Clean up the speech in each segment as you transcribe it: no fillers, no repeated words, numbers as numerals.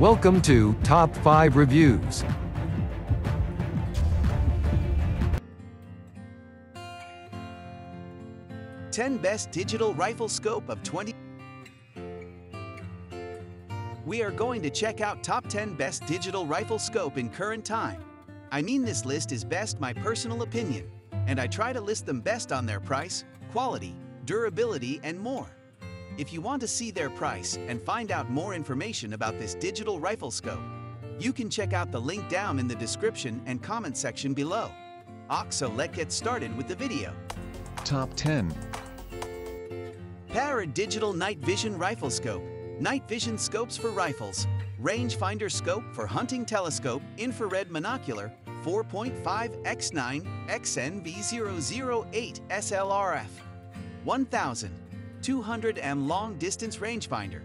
Welcome to Top 5 Reviews. Ten best digital rifle scope of 20. We are going to check out top 10 best digital rifle scope in current time. I mean, this list is best my personal opinion, and I try to list them best on their price, quality, durability, and more. If you want to see their price and find out more information about this digital rifle scope, you can check out the link down in the description and comment section below. So let's get started with the video. Top 10. PARD Digital Night Vision Rifle Scope. Night vision scopes for rifles. Rangefinder scope for hunting telescope, infrared monocular, 4.5x9, XNV008 SLRF. 1,200 m long-distance rangefinder.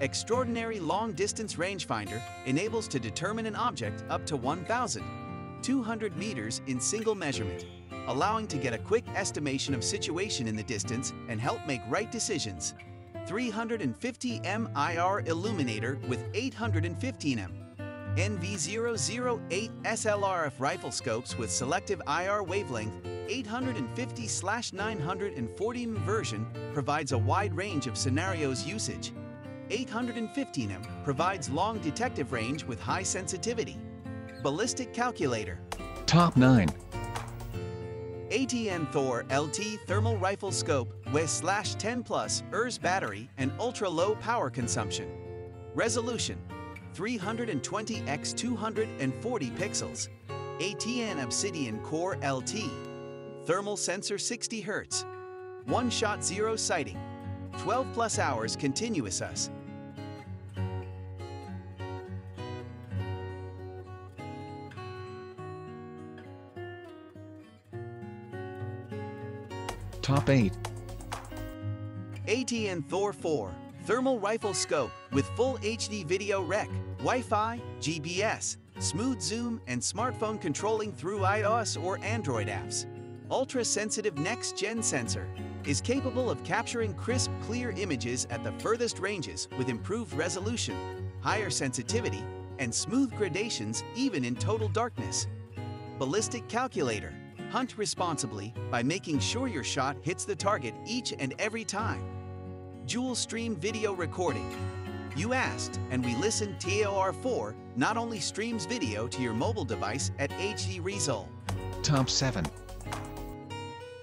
Extraordinary long-distance rangefinder enables to determine an object up to 1,200 meters in single measurement, allowing to get a quick estimation of situation in the distance and help make right decisions. 350 m IR illuminator with 815 m. NV008 SLRF rifle scopes with selective IR wavelength 850/940 m version provides a wide range of scenarios usage. 815 m provides long detective range with high sensitivity. Ballistic calculator. Top 9. ATN Thor LT Thermal Rifle Scope with /10+ ERS battery and ultra-low power consumption. Resolution 320x240 pixels. ATN Obsidian Core LT. Thermal sensor 60 Hz. One-shot zero sighting. 12+ hours continuous US. Top 8. ATN Thor 4. Thermal rifle scope with full HD video rec, Wi-Fi, GPS, smooth zoom, and smartphone controlling through iOS or Android apps. Ultra-sensitive next-gen sensor is capable of capturing crisp, clear images at the furthest ranges with improved resolution, higher sensitivity, and smooth gradations even in total darkness. Ballistic calculator. Hunt responsibly by making sure your shot hits the target each and every time. Dual stream video recording. You asked, and we listened. TOR4 not only streams video to your mobile device at HD resol. Top 7.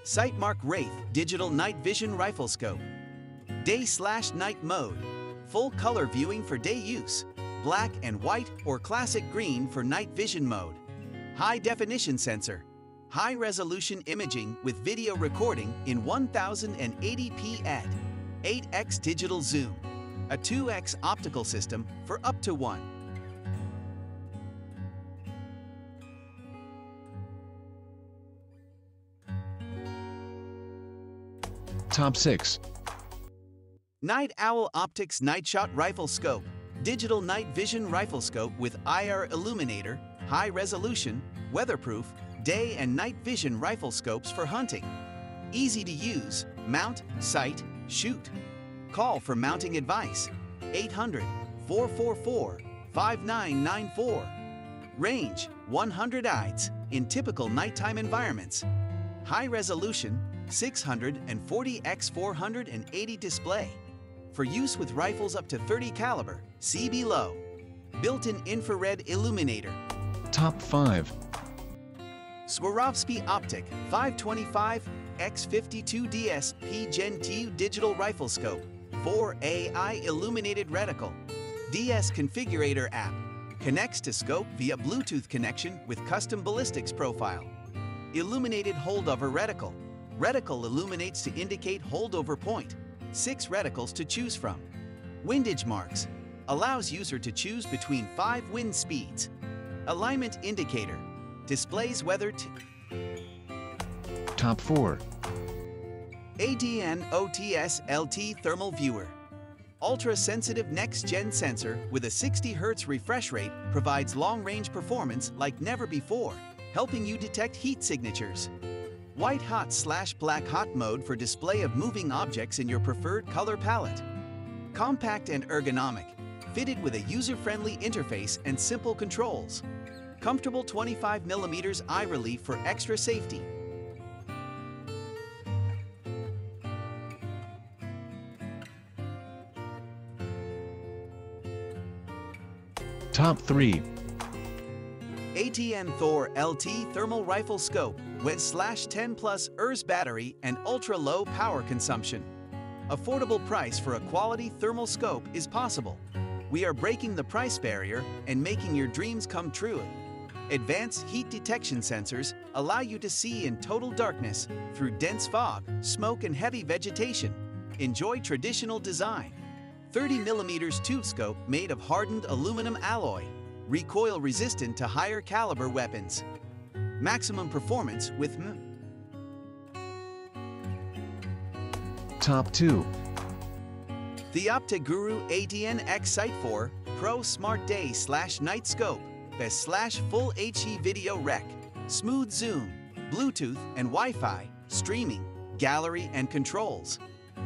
Sightmark Wraith Digital Night Vision Rifle Scope. Day/night mode. Full color viewing for day use. Black and white or classic green for night vision mode. High definition sensor. High resolution imaging with video recording in 1080p at 8x digital zoom, a 2x optical system for up to 1. Top 6. Night Owl Optics Nightshot Rifle Scope. Digital night vision rifle scope with IR illuminator, high resolution, weatherproof, day and night vision rifle scopes for hunting. Easy to use, mount, sight, shoot. Call for mounting advice. 800-444-5994. Range 100 eyes in typical nighttime environments. High resolution 640x480 display. For use with rifles up to 30 caliber, see below. Built-in infrared illuminator. Top 5. Swarovski Optik 525 X52DS P Gen 2 Digital Rifle Scope 4 AI Illuminated Reticle. DS Configurator app connects to scope via Bluetooth connection with custom ballistics profile. Illuminated holdover reticle. Reticle illuminates to indicate holdover point. 6 reticles to choose from. Windage marks allows user to choose between 5 wind speeds. Alignment indicator displays weather. Top 4. ATN OTS LT Thermal Viewer. Ultra-sensitive next-gen sensor with a 60 Hz refresh rate provides long-range performance like never before, helping you detect heat signatures. White hot/black hot mode for display of moving objects in your preferred color palette. Compact and ergonomic, fitted with a user-friendly interface and simple controls. Comfortable 25mm eye relief for extra safety. Top 3. ATN Thor LT Thermal Rifle Scope with /10 plus ERS battery and ultra-low power consumption. Affordable price for a quality thermal scope is possible. We are breaking the price barrier and making your dreams come true. Advanced heat detection sensors allow you to see in total darkness through dense fog, smoke and heavy vegetation. Enjoy traditional design. 30mm tube scope made of hardened aluminum alloy. Recoil resistant to higher caliber weapons. Maximum performance with M. Top 2. theOpticGuru ATN X-Site4 Pro Smart Day/Night Scope Best/Full HD Video Rec. Smooth zoom, Bluetooth and Wi-Fi, streaming, gallery and controls.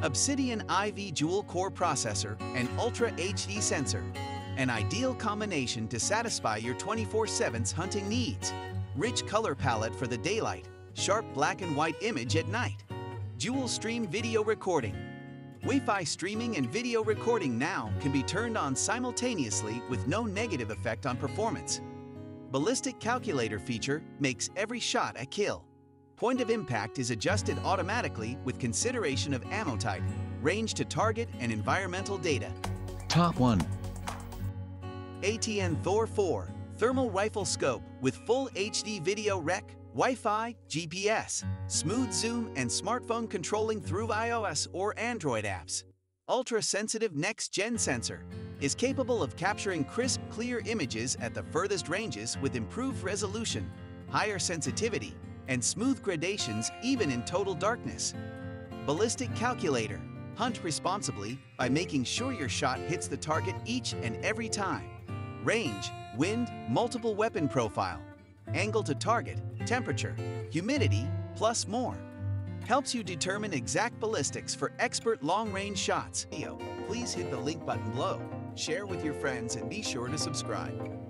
Obsidian IV dual core processor and Ultra HD sensor. An ideal combination to satisfy your 24/7's hunting needs. Rich color palette for the daylight, sharp black and white image at night. Dual stream video recording. Wi-Fi streaming and video recording now can be turned on simultaneously with no negative effect on performance. Ballistic calculator feature makes every shot a kill. Point of impact is adjusted automatically with consideration of ammo type, range to target and environmental data. Top 1. ATN Thor 4 Thermal Rifle Scope with Full HD Video Rec, Wi-Fi, GPS, Smooth Zoom and Smartphone Controlling through iOS or Android apps. Ultra-sensitive next-gen sensor is capable of capturing crisp, clear images at the furthest ranges with improved resolution, higher sensitivity, and smooth gradations even in total darkness. Ballistic Calculator. Hunt responsibly by making sure your shot hits the target each and every time. Range, wind, multiple weapon profile, angle to target, temperature, humidity, plus more. Helps you determine exact ballistics for expert long-range shots. Please hit the link button below, share with your friends, and be sure to subscribe.